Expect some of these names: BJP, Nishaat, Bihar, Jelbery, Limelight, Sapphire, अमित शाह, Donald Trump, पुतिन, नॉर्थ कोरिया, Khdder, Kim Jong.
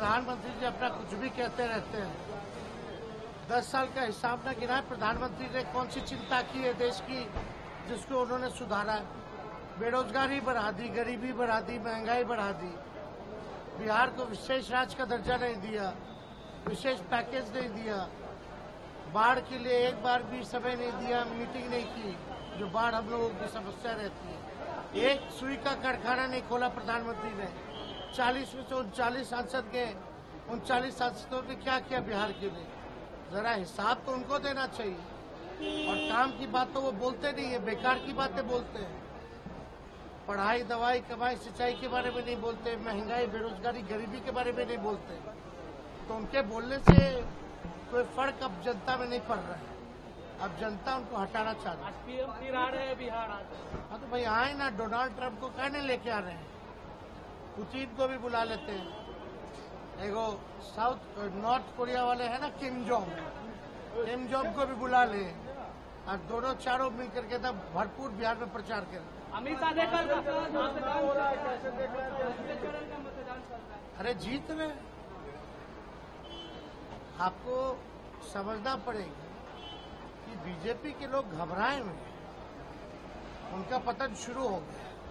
प्रधानमंत्री जी अपना कुछ भी कहते रहते हैं। 10 साल का हिसाब न गिना है प्रधानमंत्री ने कौन सी चिंता की है देश की जिसको उन्होंने सुधारा। बेरोजगारी बढ़ा दी, गरीबी बढ़ा दी, महंगाई बढ़ा दी, बिहार को विशेष राज्य का दर्जा नहीं दिया, विशेष पैकेज नहीं दिया, बाढ़ के लिए एक बार भी समय नहीं दिया, मीटिंग नहीं की जो बाढ़ हम लोगों की समस्या रहती है। एक सुई का कारखाना नहीं खोला प्रधानमंत्री ने। 40 में से 39 सांसद गए, 39 सांसदों ने क्या किया बिहार के लिए? जरा हिसाब तो उनको देना चाहिए। और काम की बात तो वो बोलते नहीं है, बेकार की बातें बोलते हैं। पढ़ाई, दवाई, कमाई, सिंचाई के बारे में नहीं बोलते, महंगाई, बेरोजगारी, गरीबी के बारे में नहीं बोलते। तो उनके बोलने से कोई फर्क अब जनता में नहीं पड़ रहा है। अब जनता उनको हटाना चाहती है। पीएम फिर आ रहे हैं बिहार। हाँ तो भाई आए ना, डोनाल्ड ट्रंप को कहने लेके आ रहे हैं, पुतिन को भी बुला लेते हैं। एगो नॉर्थ कोरिया वाले हैं ना, किम जोंग को भी बुला ले और दोनों चारों मिल करके तब भरपूर बिहार में प्रचार करें। अमित शाह देखकर अरे जीत रहे। आपको समझना पड़ेगा कि बीजेपी के लोग घबराए हुए, उनका पतन शुरू हो गया।